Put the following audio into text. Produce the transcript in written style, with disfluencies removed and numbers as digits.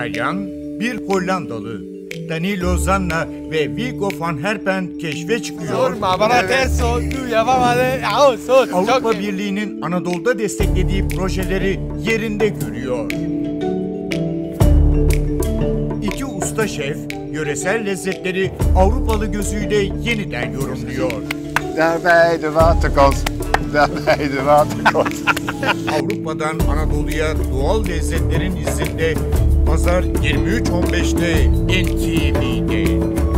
İtalyan, bir Hollandalı, Danilo Zanna ve Wilco van Herpen keşfe çıkıyor. Avrupa Birliği'nin Anadolu'da desteklediği projeleri yerinde görüyor. İki usta şef, yöresel lezzetleri Avrupalı gözüyle yeniden yorumluyor. Avrupa'dan Anadolu'ya doğal lezzetlerin izinde Pazar 23.15'te NTV'de.